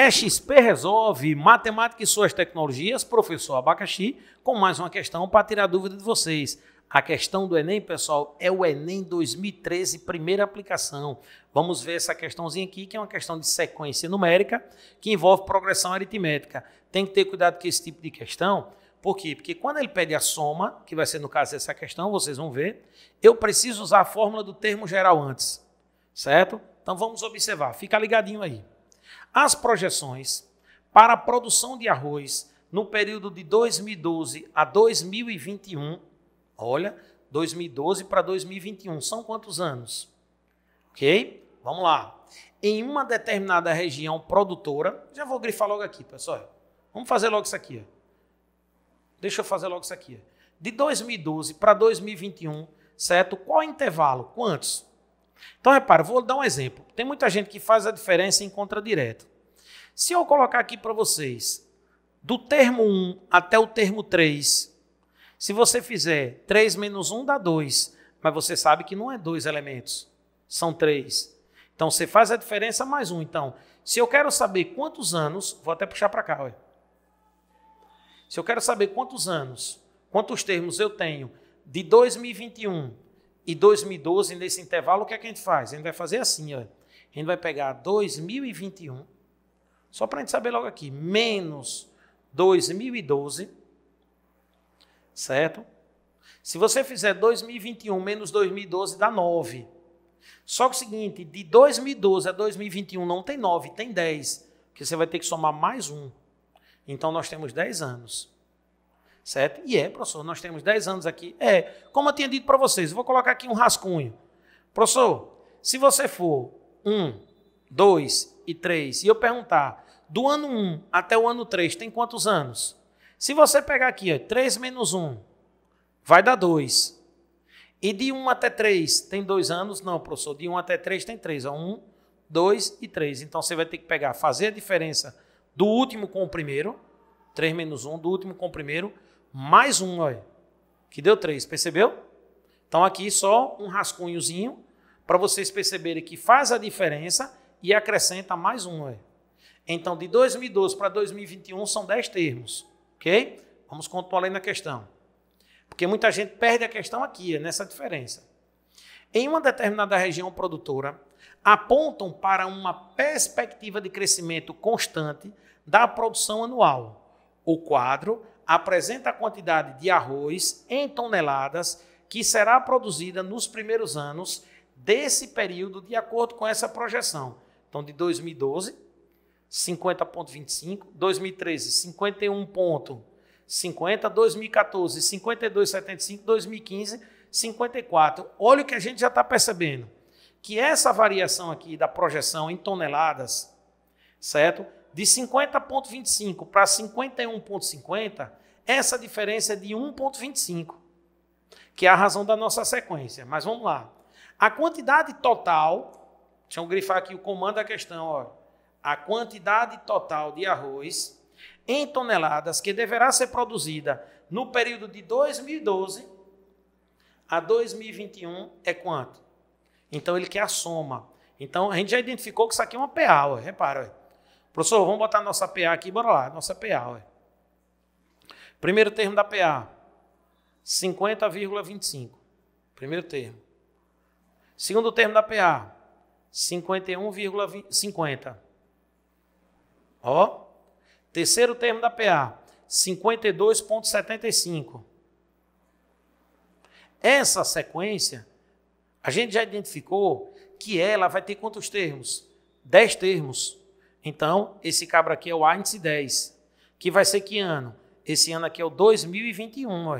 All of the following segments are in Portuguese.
EXP Resolve, Matemática e Suas Tecnologias, professor Abacaxi, com mais uma questão para tirar dúvida de vocês. A questão do Enem, pessoal, é o Enem 2013, primeira aplicação. Vamos ver essa questãozinha aqui, que é uma questão de sequência numérica, que envolve progressão aritmética. Tem que ter cuidado com esse tipo de questão. Por quê? Porque quando ele pede a soma, que vai ser no caso dessa questão, vocês vão ver, eu preciso usar a fórmula do termo geral antes, certo? Então vamos observar, fica ligadinho aí. As projeções para a produção de arroz no período de 2012 a 2021, olha, 2012 para 2021, são quantos anos? Ok? Vamos lá. Em uma determinada região produtora, já vou grifar logo aqui, pessoal. Vamos fazer logo isso aqui. Ó. Deixa eu fazer logo isso aqui. Ó. De 2012 para 2021, certo? Qual intervalo? Quantos? Então, repara, vou dar um exemplo. Tem muita gente que faz a diferença em contra direto. Se eu colocar aqui para vocês, do termo 1 até o termo 3, se você fizer 3 menos 1 dá 2, mas você sabe que não é 2 elementos, são 3. Então, você faz a diferença mais 1. Então, se eu quero saber quantos anos, vou até puxar para cá, olha. Se eu quero saber quantos anos, quantos termos eu tenho de 2021 e 2012, nesse intervalo, o que é que a gente faz? A gente vai fazer assim, olha. A gente vai pegar 2021, só para a gente saber logo aqui, menos 2012, certo? Se você fizer 2021 menos 2012, dá 9. Só que o seguinte, de 2012 a 2021 não tem 9, tem 10, porque você vai ter que somar mais 1. Então, nós temos 10 anos. Certo? E professor, nós temos 10 anos aqui. Como eu tinha dito para vocês, eu vou colocar aqui um rascunho. Professor, se você for 1, 2 e 3, e eu perguntar, do ano 1 até o ano 3, tem quantos anos? Se você pegar aqui, ó, 3 menos 1, vai dar 2. E de 1 até 3, tem 2 anos? Não, professor, de 1 até 3 tem 3. Ó, 1, 2 e 3. Então, você vai ter que pegar, fazer a diferença do último com o primeiro, 3 menos 1, do último com o primeiro, mais um, olha, que deu 3, percebeu? Então, aqui só um rascunhozinho para vocês perceberem que faz a diferença e acrescenta mais um, olha. Então, de 2012 para 2021 são 10 termos, ok? Vamos continuar lendo a questão. Porque muita gente perde a questão aqui, nessa diferença. Em uma determinada região produtora, apontam para uma perspectiva de crescimento constante da produção anual. O quadro apresenta a quantidade de arroz em toneladas que será produzida nos primeiros anos desse período de acordo com essa projeção. Então, de 2012, 50,25, 2013, 51,50, 2014, 52,75, 2015, 54. Olha o que a gente já está percebendo, que essa variação aqui da projeção em toneladas, certo? De 50,25 para 51,50, essa diferença é de 1,25, que é a razão da nossa sequência. Mas vamos lá. A quantidade total, deixa eu grifar aqui o comando da questão, ó. A quantidade total de arroz em toneladas que deverá ser produzida no período de 2012 a 2021 é quanto? Então, ele quer a soma. Então, a gente já identificou que isso aqui é uma PA, ó. Repara, ó. Professor, vamos botar nossa PA aqui, bora lá, nossa PA. Ó. Primeiro termo da PA, 50,25. Primeiro termo. Segundo termo da PA, 51,50. Ó. Terceiro termo da PA, 52,75. Essa sequência, a gente já identificou que ela vai ter quantos termos? 10 termos. Então, esse cabra aqui é o índice 10, que vai ser que ano? Esse ano aqui é o 2021, ó.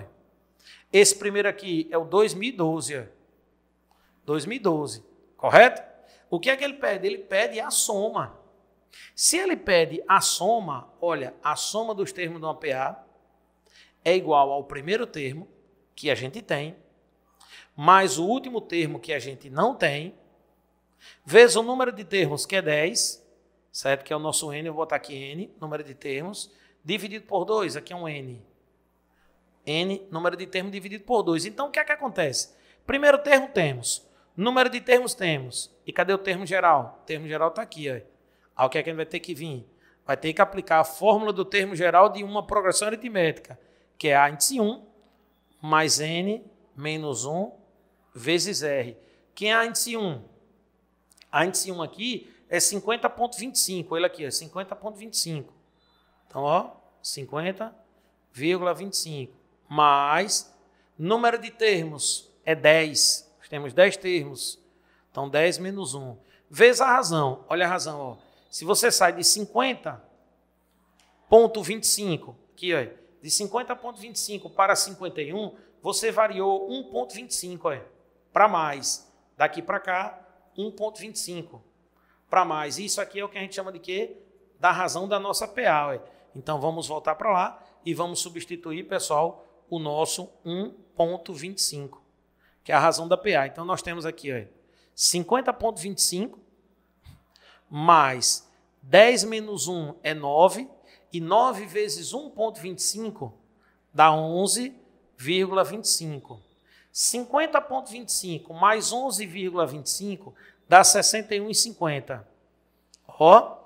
Esse primeiro aqui é o 2012, ó. 2012, correto? O que é que ele pede? Ele pede a soma. Se ele pede a soma, olha, a soma dos termos de uma PA é igual ao primeiro termo que a gente tem, mais o último termo que a gente não tem, vezes o número de termos que é 10, certo? Que é o nosso N, eu vou botar aqui N, número de termos, dividido por 2, aqui é um N. N, número de termos dividido por 2. Então, o que é que acontece? Primeiro termo temos, número de termos temos. E cadê o termo geral? O termo geral está aqui, ó. O que é que a gente vai ter que vir? vai ter que aplicar a fórmula do termo geral de uma progressão aritmética, que é A índice 1 mais N menos 1 vezes R. Quem é A índice 1? A índice 1 aqui é 50,25. Ele aqui é 50,25. Então, ó, 50,25. Mais número de termos é 10. Nós temos 10 termos. Então, 10 menos 1. Vezes a razão. Olha a razão, ó. Se você sai de 50,25, aqui, ó, de 50,25 para 51, você variou 1,25 para mais. Daqui para cá, 1,25 para mais. Isso aqui é o que a gente chama de quê? Da razão da nossa PA. Então, vamos voltar para lá e vamos substituir, pessoal, o nosso 1,25, que é a razão da PA. Então, nós temos aqui 50,25 mais 10 menos 1 é 9, e 9 vezes 1,25 dá 11,25. 50,25 mais 11,25 dá 61,50. Ó,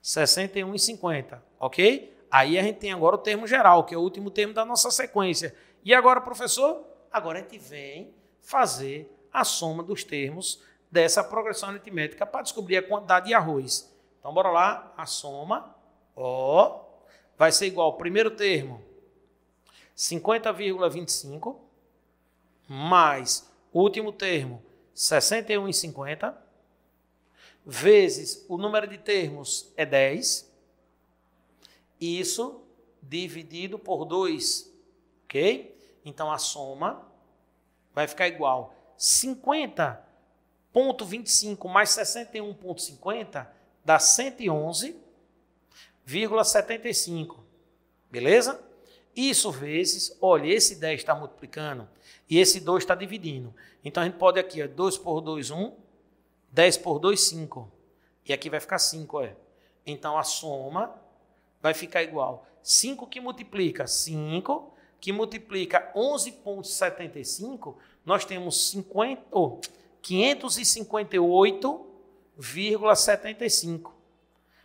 61,50, ok? Aí a gente tem agora o termo geral, que é o último termo da nossa sequência. E agora, professor? Agora a gente vem fazer a soma dos termos dessa progressão aritmética para descobrir a quantidade de arroz. Então, bora lá, a soma, ó, vai ser igual ao primeiro termo, 50,25, mais o último termo, 61,50, vezes o número de termos é 10, isso dividido por 2, ok? Então, a soma vai ficar igual a 50,25 mais 61,50 dá 111,75, beleza? Isso vezes, olha, esse 10 está multiplicando e esse 2 está dividindo. Então, a gente pode aqui, ó, 2 por 2, 1, 10 por 2, 5. E aqui vai ficar 5, ó. Então, a soma vai ficar igual 5 que multiplica 11,75, nós temos 558,75,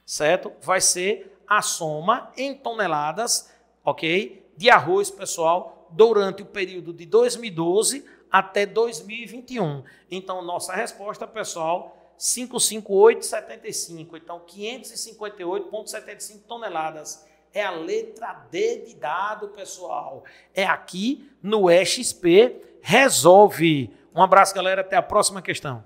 certo? Vai ser a soma em toneladas, ok? De arroz, pessoal, durante o período de 2012 até 2021. Então, nossa resposta, pessoal, 558,75. Então, 558,75 toneladas. É a letra D de dado, pessoal. É aqui no EXP Resolve. Um abraço, galera. Até a próxima questão.